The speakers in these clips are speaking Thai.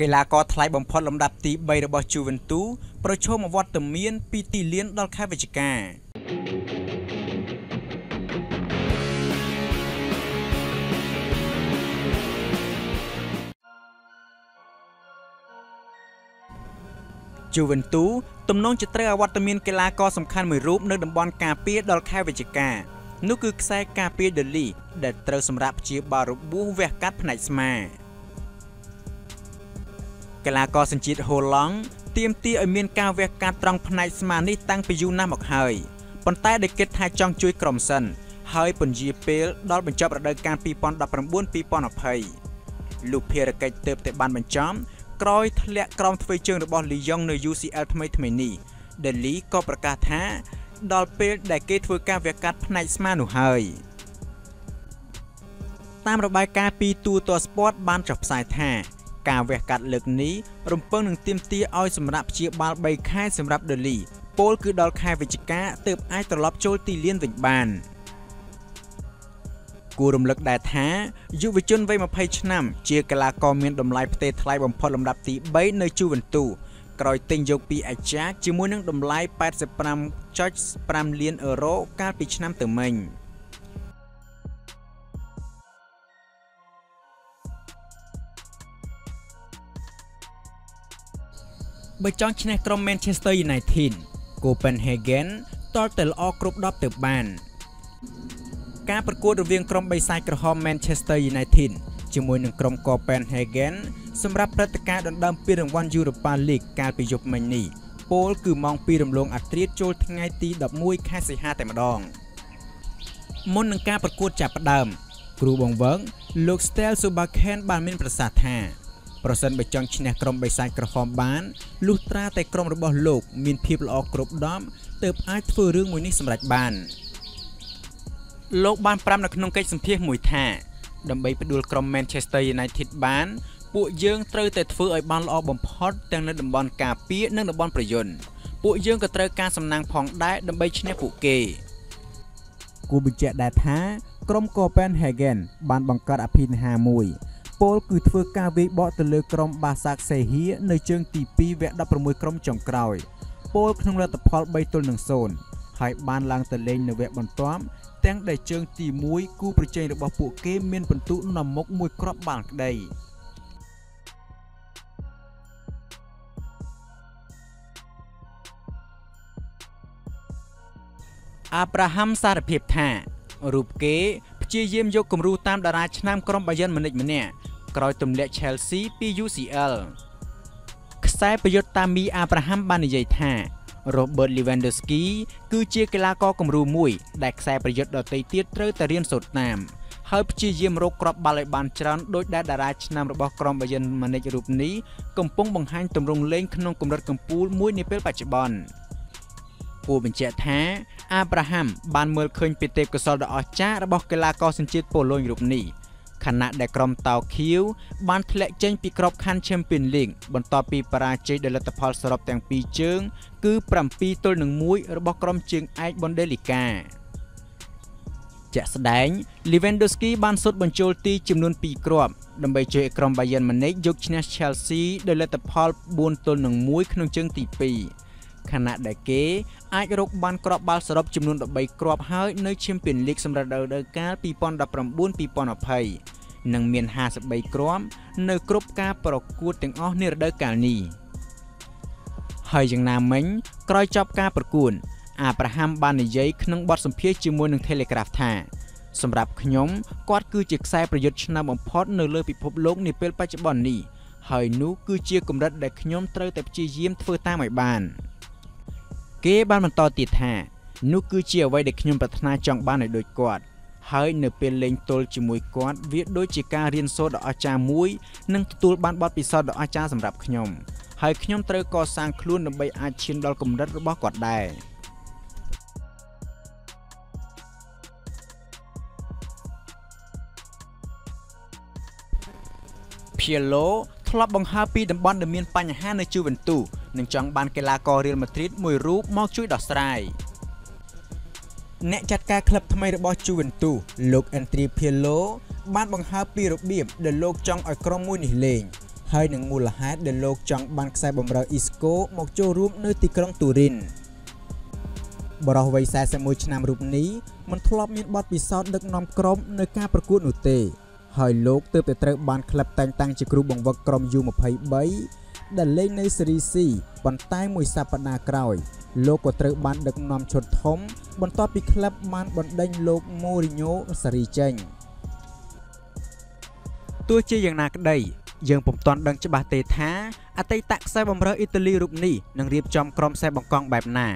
กีฬาก็ทลายบอมพอดลำดับตีใบระบจูเวนตุสประชมวอตเตอร์เมียนปีตีเลี้ยนดอลแคเวจิกาจูเวนตุสตำนงจะเตะวอตเตอร์เมียนกีฬาก็สำคัญเหมือนรูปในดับบอลกาเปียดอลแคเวจิกานุคือไซกาเปียเดลี่เด็ดเตะสำหรับจีบารุบูเวกัดผนัยสมากีฬากอสัญจิตโฮลองเตรียมตีอเมียนกาเวการตรองพนัยสมานี่ตั้งไปยูน้ำหมกเฮยปนใต้เด็กเกตไทยจองจุยกรมสันเฮยปนยีเปลดอลบรรจบระดับการปีปอนดับประบุนปีปอนอภัยลูกเพียรเกตเติบแต่บานบรรจอมกรอยทะเลกรองทวีเชิงระบอลลียองใน UCL ทำไมทำไมนี่เดลี่ก็ประกาศท้าดอลเปลได้เกตทวีกาเวการพนัยสมาหนูเฮยตามระบายการปีตูตัวสปอร์ตบานจับสายแท้การแวกกัดเลือกนี้รวมเพิ่งหนึ่งเตรียมตีอ้อยสำหรับเชียบาลใบค่ายสำหรับเดลี่โปลคือดอลคายเวจิกาเติบไอตลอบโจตีเลียนเวจบานกูรมเลือกได้ท้ายูวิจุนไว้มาภัยชนะเชียกลากอเมียนดมลายประเทศไทยบอมพอลำดับตีใบในจูเวนตุสกรอยติงโยปีไอแจ็คจิมวยนั่งดมลาย85จอยส์ปรามเลียนยูโรการปีชนะเติมเมงใบจองชนะกรมแมนเชสเตอร์ยูไนเต็ดโกเปนเฮเกนต่อเตลออกกรุ๊ปดอบเติบบ้านการประกวดระเวียงกรมใบสายกระหอบแมนเชสเตอร์ยูไนเต็ดจิมวยหนึ่งกรมโกเปนเฮเกนสำหรับประกาศดันดัมปีรางวัลยูโรปาลีกการไปยกมันนี่โปลคือมองปีรำลงอัตรีโจลทั้งไงตีดับมุ้ยแค่สี่ห้าแต่มาดองมนหนึ่งการประกวดจับประเดิมครูบงเวิร์กลูกสเตลซูบาเคนบานมินประสาทแท้ประเสริฐใบจองชนะกรมใบสายกระหอบบ้านลูกตราแต่กรมระบบโลกมีนพีบลออกกรุ๊ปดอมเติบไอท์เฟอร์เรื่องมวยนี้สำหรับบ้านโลกบ้านปรามนักนงเกย์สัมเพลมวยแท้ดำใบไปดูกรมแมนเชสเตอร์ยูไนเต็ดบ้านปุ่ยเยื้องเตยแต่เฟอร์ไอบอลออกบอมพอดแต่งในดับบอลกาเปี๊ยนั่งดับบอลประยนปุ่ยเยื้องกับเตยการสำนางผ่องได้ดำใบชนะปุ่ยเกย์กูบิเจดได้ท้ากรมโกเปนเฮเกนบ้านบังการอภินหามวยโปลคือเทวกาเวบอตเลกรมบาซักเซฮีในเชิงตีปีแวะดับประมวยกรมจงกรอยโปลขนงรัตพอลใบต้นหนึ่งโซนหายบานลางตะเลงในแวะบนต้อมแตงได้เชิงตีมวยกู้ประเจนระบบปุเกเมียนประตูนำมกมวยกรอบบานได้อับราฮัมซาเพียบแท้รูปเกเจียเยี่ยมยกกลุ่มรูตามดาราชนามกรมบายันมันเอกมันเนี่ยกรอยตุ่มเละเชลซีปี UCL ขสายประยุทธ์ตามมีอับราฮัมบานิยัยท่าโรเบิร์ตลิเวนดอสกี้คือเจียกีฬากอกลุ่มรูมุยแดกสายประยุทธ์ดอเตเตียเตอร์แต่เรียนสดนามเฮอร์เจียเยี่ยมโรกรอบบาลัยบานจรันโดยได้ดาราชนามระบบกรมบายันมันเอกรูปนี้กำปงบังหันตุ่มรงเล้งขนมกลุ่มรัฐกำปูมุยในปัจจุบันกูเป็นเจ้าแท้อับราฮัมบานเมืองเคยปิดเตปกสอดออจ้าระบบกีฬากอสัญจิตโปโลยุโรปนี้ขณะได้กรมเตาคิวบานทะเลเจนปีกรอบคันแชมเปี้ยนลีกบนต่อปีปราเจดลัตพอลสอบแต่งปีเจิงคือปรำปีตัวหนึ่งมุ้ยระบบกรมเจิงไอบนเดลิกาจะแสดงลิเวนดอสกี้บานสุดบนโจลตีจำนวนปีกรอบดำไปเจอกรมบาเยิร์นมันเนกยกชนะเชลซีเดลัตพอลบุนตัวหนึ่งมุ้ยขนมเจิงตีปีขณะเด็กเก๋ไอรกบานกรอบบาลสำหรับจำนวนดอกใบกรอบหายในแชมเปี้ยนลีกสำหรับเดอร์การปีปอนดับประบุนปีปอนอภัยหนังเมียน50ใบกรอบในกรุ๊ปการประกวดแต่งอ้อในเดอร์การนี้เฮยยังนามมิงกรอยจอบการประกวดอับราฮัมบานิยัยขนมบอสสมเพียจิมวยหนึ่งเทเลกราฟท่าสำหรับขยมกอดคือจิกไซประยุทธ์ชนะบอมพอดในเลือดปีพบโลกในเปิลปัจจุบันนี้เฮยนู้คือเจียกุมรัดเด็กขยมเตยแต่เจียยิ้มเฟื่อตาใหม่บานเกบ้านมันต่อติดแท้นุคือเชียวไว้เด็กขยมปรารถนาจองบ้านในโดยกอดเฮ้ยเนื้อเป็นเลงโตลจิมวยกอดเวียดโดยจิการเรียนโซดอาจารย์มวยนั่งตูบ้านบอดปีซอดอาจารย์สำหรับขยมเฮ้ยขยมเตยก่อสร้างคลุ้นในใบอาชินดอลกลมรัดรบกอดได้เพียโลทลบบังฮาปีดับบอลเดเมียนปัญหาในจูเวนตุสหนึ่งจังบานกีฬากอเรียลมาดริดมวยรูปมอกช่วยดอสไตร์แนะจัดการคลับทำไมระบอจูเวนตุสลูกแอนตรีเพียโลบ้านบังฮาปีระเบียบเดินโลกจังออยกรอมมุนิเลง ให้หนึ่งมูลค่าเดลโลกจังบันไซบอมราอิสโกมกโจรูปในติกรงตูรินบราวัยแซสมวยชนะรูปนี้มันทลอบมีบอดปีซอดดึกนอมกรมในการประกวดอุตเตะให้โลกเติบเตะบานคลับแต่งตั้งจิกรูบังวกกรมยูมาไพ่ใบดันเล่นในซีรีส์บนใต้มวยซาปนากรอยโลกก็เตะบานดึกนอมชนทมบนต่อปีคลับมันบนดังโลกโมริโญสรีเจงตัวเจียงนักได้ยังผมตอนดังจะบาเตท้าอาเตตักไซบอมเรออิตาลีรูปนี้นังเรียบจอมกรมไซบองกองแบบหนา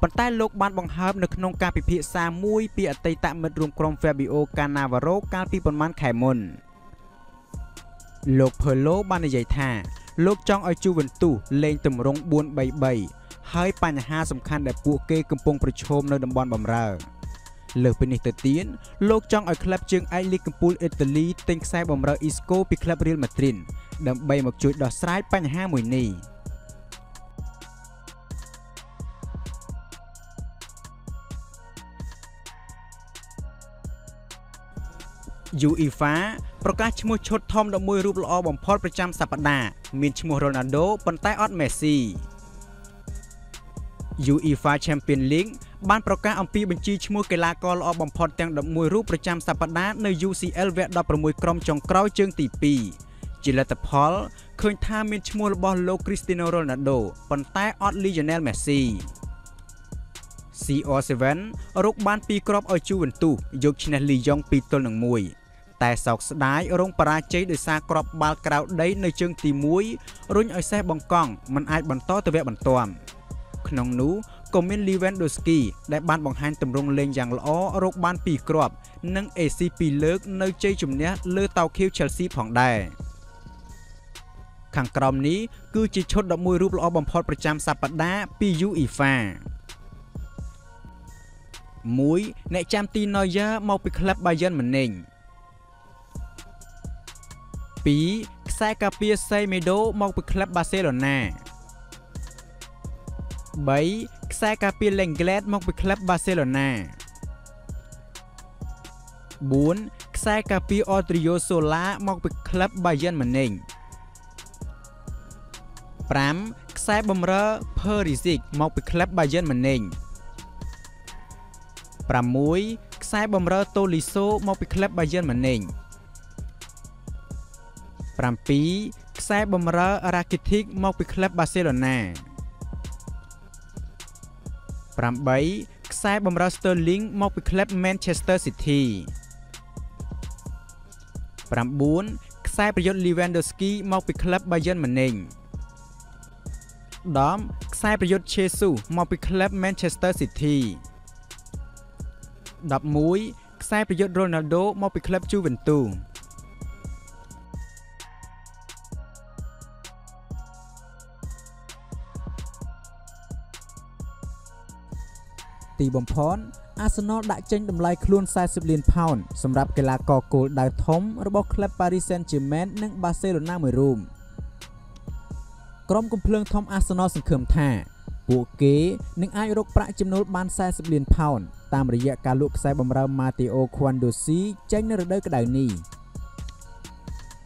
ปนใต้โลกบ้านบังฮับในขนมการปิพิซามุยปีอเตตักเมรวมกรมเฟบิโอกานาวโรการปีปนมันไขมนโลกเพลโลบ้านใหญ่ท่าโลกจองอจูเวนตุเลงตุ่มรงบวนใบใบให้ปัญหาสำคัญแต่ปูเกกำปงประชมในดับบอลบอมเรอเลือกเป็นอิตาเลียนโลกจ้องไอคลับจึงไอลิกัมพูลอิตาลีเต็งไซบอมเราอิสโกปิคลับเรียลมาดริดดับใบหมกจุดดอสไลด์ปัญหาหมุนนี้ยูอีฟ้าประกาศชมชดทอมดอกมวยรูปหล่อบอมพอดประจำสัปดาห์มีชมโรนัลโดปนใต้ออดเมสซี่ยูอีฟ้าแชมเปี้ยนลีกบ้านประกาศอัมพีบัญชีชมูเกลากรออบอมพอดแต่งดับมวยรูปประจำสัปดาห์ใน UCL เวทดับประมวยกรมจงเกล้าเจิงตีปีจิลตพอลเคยท่ามินชมูบอลโลคริสติโนโรนัลโดปนใต้ออดลิเจเนลเมสซี่ CO7 รุกบ้านปีกรอบอจูเวนตุยกชนะลียองปีต้นหนึ่งมวยแต่สอกสดายรงปราเจยโดยซากรอบบาลกราวได้ในเจิงตีมวยรุ่นไอแซบบองกองมันอาจบรรโตตัวเวบันตอมขนมนู้กอมินลีเวนโดสกี้ได้บ้านบังฮันตำรงเลงอย่างล้อโรคบ้านปีกรอบนั่งเอซีปีเลิกในใจจุ่มเนี้ยเลือเตาคิวเชลซีผ่องได้ขังกรอมนี้คือจิชดดอกมวยรูปล้อบอมพอดประจำสัปดาห์ปียูอีฟามวยในจามตีนอยาเมาไปคลับบาเยิร์นเหมือนเองปีแซกาเปียไซเมโดเมาไปคลับบาร์เซโลนาใบแซกาเปียเลงเกลสมองไปคลับบาร์เซโลนาบุนแซกาเปียออตริโอโซลามองไปคลับบาเยิร์นมันเองปรามแซบอมเรอเพอริซิกมองไปคลับบาเยิร์นมันเองปรามมุยแซบอมเรอโตลิโซมองไปคลับบาเยิร์นมันเองปรามปีแซบอมเรอราคิทิกมองไปคลับบาร์เซโลนาปรามใบแซบอมราสเตอร์ลิงมอกไปคลับแมนเชสเตอร์ซิตี้ปรามบุนแซประยชน์ลีเวนโดสกี้มอกไปคลับบาเยิร์นมันเองดอมแซประยชน์เชซูมอกไปคลับแมนเชสเตอร์ซิตี้ดับมุ้ยแซประยชน์โรนัลโดมอกไปคลับจูเวนตุสตีบอมพอนอาร์เซนอลได้เจงดำไลคลูน40เหรียญพาวน์สำหรับกีฬากอโกลดาวทอมระบบคลับปารีสแซงต์แชร์แมนนั่งบาร์เซโลนาเหมือนรูมกรมกุมเพลิงทอมอาร์เซนอลสังเขมท่าปูเก๋หนึ่งไอรกประจำนวนบาน40เหรียญพาวน์ตามระยะการลุกไซบอมรามาติโอควันโดซีเจงในระดับกระดานี้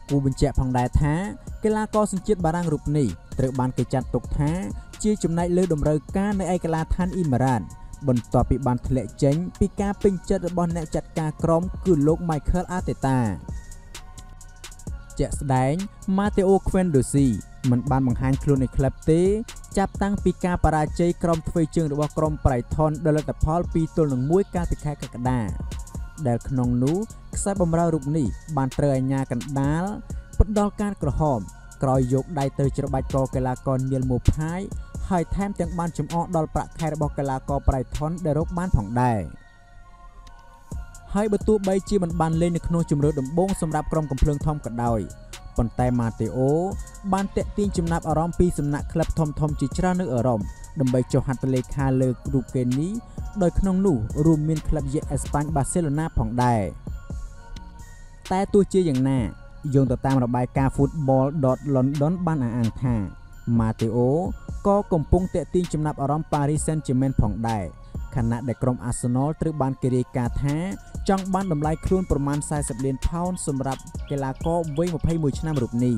กูบัญชีพังได้ท้ากีฬากอสังเกตบารังรูปนี้เตะบานกระจัดตกท้าเชี่ยจุ่มในเลือดดมเรือก้าในไอกีฬาทันอิมรันบนต่อปีบอลทะเลเจงปีกาปิงเจอร์บอลแนวจัดการกรมคือโลกไมเคิลอาร์เตต้าเจสแดงมาเตโอเควนดูซีมันบานบังฮันครูในคลับเตจับตั้งปีกาปราเจกรมทวีเจิงหรือว่ากรมไพรทอนเดลตัพอลปีตัวหนึ่งมุ้ยการติดแค่กระดาเดลขนองนู้ไซบอมรารุปนี่บานเตยงากันดาลปดดอลการกระหอมกรอยยกได้เตยจระบายกอเกลากรเนียลโมพายไฮแทมจังบ้านจุ่มออกดอลประแคร์บอกกลากอปลายทอนได้รบบ้านผ่องได้ให้ประตูใบจีมันบานเล่นในขนมจุ่มเรือดมบงสำหรับกรมกำเพลิงทอมกระดอยปนแต่มาเตโอบานเตะตีนจุ่มนับอารมณ์ปีสำนักคลับทอมจิตราเนื้ออารมณ์ดมใบโจฮันตเลคาเลือกรูปเกนนี้โดยขนมหนูรูมินคลับเยอสปานบาร์เซโลนาผ่องได้แต่ตัวเจียอย่างแน่โยงต่อตามระบายการฟุตบอลดอทลอนดอนบ้านอ่างทามาเตโอก็กำปงเตะตีนจำนับอารมณ์ปารีสแซงต์แชร์แมนผ่องได้ขณะเด็กกรมอาร์เซนอลตรึกบานกิริกาแท้จ้องบ้านดำไล่ครูนประมาณ40เหรียญพาวน์สำหรับกีฬาก็เว้ยมาไพ่มวยชนะรูปนี้